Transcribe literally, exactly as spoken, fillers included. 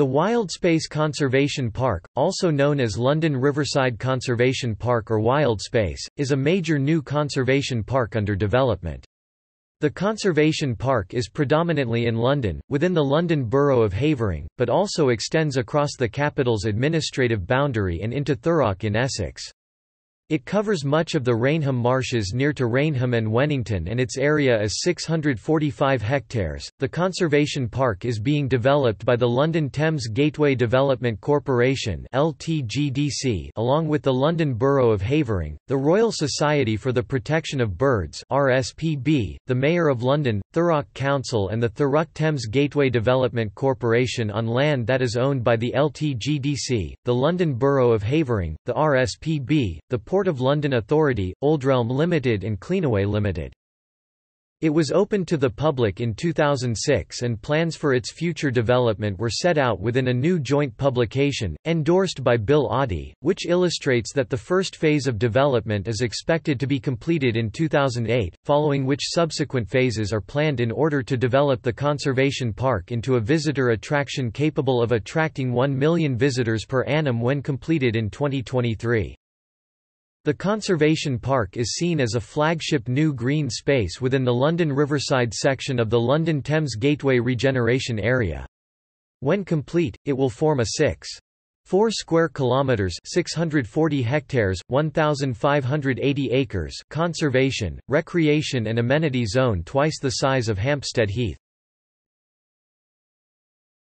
The Wildspace Conservation Park, also known as London Riverside Conservation Park or Wildspace, is a major new conservation park under development. The conservation park is predominantly in London, within the London Borough of Havering, but also extends across the capital's administrative boundary and into Thurrock in Essex. It covers much of the Rainham Marshes near to Rainham and Wennington, and its area is six hundred forty-five hectares. The conservation park is being developed by the London Thames Gateway Development Corporation (L T G D C) along with the London Borough of Havering, the Royal Society for the Protection of Birds (R S P B), the Mayor of London, Thurrock Council, and the Thurrock Thames Gateway Development Corporation on land that is owned by the L T G D C, the London Borough of Havering, the R S P B, the Port Port of London Authority, Old Realm Limited and CleanAway Limited. It was opened to the public in two thousand six, and plans for its future development were set out within a new joint publication, endorsed by Bill Oddie, which illustrates that the first phase of development is expected to be completed in two thousand eight, following which subsequent phases are planned in order to develop the conservation park into a visitor attraction capable of attracting one million visitors per annum when completed in twenty twenty-three. The conservation park is seen as a flagship new green space within the London Riverside section of the London Thames Gateway Regeneration Area. When complete, it will form a six point four square kilometers, six hundred forty hectares, one thousand five hundred eighty acres conservation, recreation and amenity zone twice the size of Hampstead Heath.